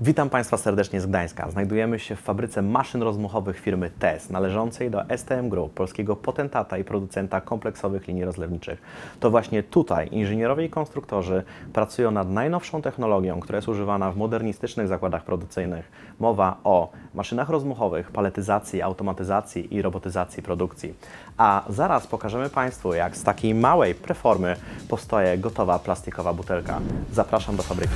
Witam Państwa serdecznie z Gdańska. Znajdujemy się w fabryce maszyn rozmuchowych firmy TES, należącej do STM Group, polskiego potentata i producenta kompleksowych linii rozlewniczych. To właśnie tutaj inżynierowie i konstruktorzy pracują nad najnowszą technologią, która jest używana w modernistycznych zakładach produkcyjnych. Mowa o maszynach rozmuchowych, paletyzacji, automatyzacji i robotyzacji produkcji. A zaraz pokażemy Państwu, jak z takiej małej preformy powstaje gotowa plastikowa butelka. Zapraszam do fabryki.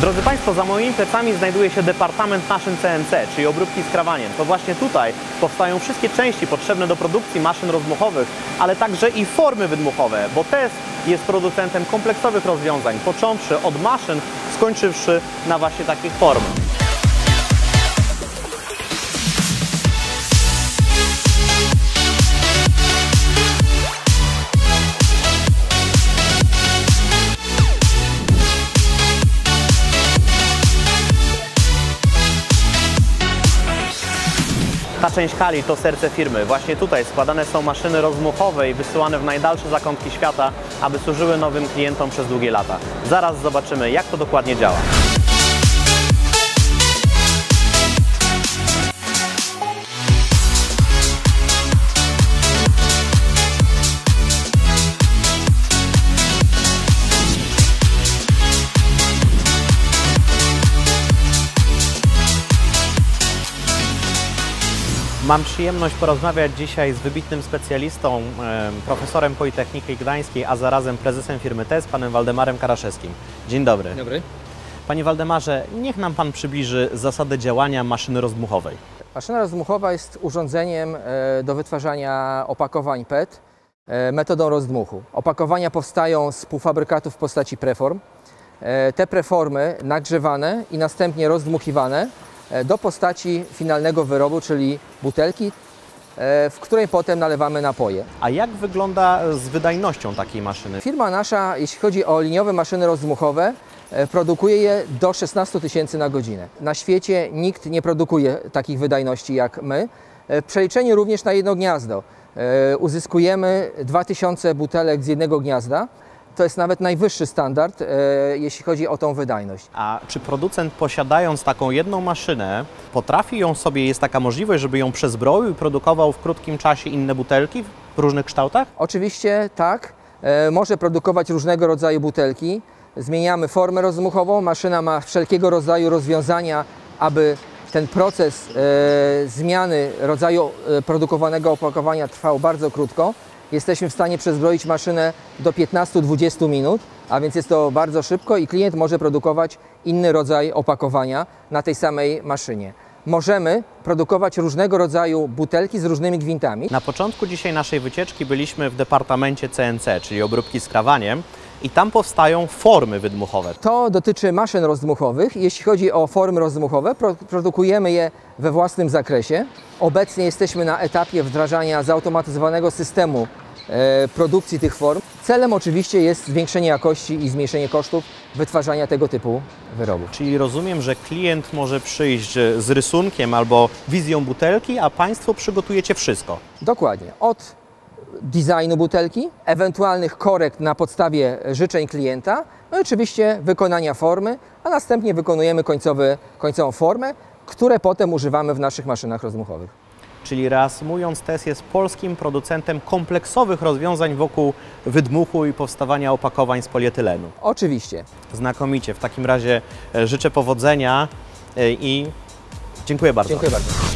Drodzy Państwo, za moimi plecami znajduje się departament maszyn CNC, czyli obróbki z krawaniem. To właśnie tutaj powstają wszystkie części potrzebne do produkcji maszyn rozdmuchowych, ale także i formy wydmuchowe, bo TES jest producentem kompleksowych rozwiązań, począwszy od maszyn, skończywszy na właśnie takich formach. Ta część hali to serce firmy. Właśnie tutaj składane są maszyny rozmuchowe i wysyłane w najdalsze zakątki świata, aby służyły nowym klientom przez długie lata. Zaraz zobaczymy, jak to dokładnie działa. Mam przyjemność porozmawiać dzisiaj z wybitnym specjalistą, profesorem Politechniki Gdańskiej, a zarazem prezesem firmy TES, panem Waldemarem Karaszewskim. Dzień dobry. Dzień dobry. Panie Waldemarze, niech nam pan przybliży zasadę działania maszyny rozdmuchowej. Maszyna rozdmuchowa jest urządzeniem do wytwarzania opakowań PET metodą rozdmuchu. Opakowania powstają z półfabrykatów w postaci preform. Te preformy nagrzewane i następnie rozdmuchiwane do postaci finalnego wyrobu, czyli butelki, w której potem nalewamy napoje. A jak wygląda z wydajnością takiej maszyny? Firma nasza, jeśli chodzi o liniowe maszyny rozdmuchowe, produkuje je do 16 tysięcy na godzinę. Na świecie nikt nie produkuje takich wydajności jak my. W przeliczeniu również na jedno gniazdo uzyskujemy 2000 butelek z jednego gniazda. To jest nawet najwyższy standard, jeśli chodzi o tą wydajność. A czy producent, posiadając taką jedną maszynę, potrafi ją sobie, jest taka możliwość, żeby ją przezbroił i produkował w krótkim czasie inne butelki w różnych kształtach? Oczywiście tak. Może produkować różnego rodzaju butelki. Zmieniamy formę rozdmuchową. Maszyna ma wszelkiego rodzaju rozwiązania, aby ten proces zmiany rodzaju produkowanego opakowania trwał bardzo krótko. Jesteśmy w stanie przezbroić maszynę do 15-20 minut, a więc jest to bardzo szybko i klient może produkować inny rodzaj opakowania na tej samej maszynie. Możemy produkować różnego rodzaju butelki z różnymi gwintami. Na początku dzisiaj naszej wycieczki byliśmy w departamencie CNC, czyli obróbki z krawaniem, i tam powstają formy wydmuchowe. To dotyczy maszyn rozdmuchowych. Jeśli chodzi o formy rozdmuchowe, produkujemy je we własnym zakresie. Obecnie jesteśmy na etapie wdrażania zautomatyzowanego systemu produkcji tych form. Celem oczywiście jest zwiększenie jakości i zmniejszenie kosztów wytwarzania tego typu wyrobów. Czyli rozumiem, że klient może przyjść z rysunkiem albo wizją butelki, a Państwo przygotujecie wszystko. Dokładnie. Od designu butelki, ewentualnych korekt na podstawie życzeń klienta, no i oczywiście wykonania formy, a następnie wykonujemy końcową formę, które potem używamy w naszych maszynach rozdmuchowych. Czyli reasumując, TES jest polskim producentem kompleksowych rozwiązań wokół wydmuchu i powstawania opakowań z polietylenu. Oczywiście. Znakomicie. W takim razie życzę powodzenia i dziękuję bardzo. Dziękuję bardzo.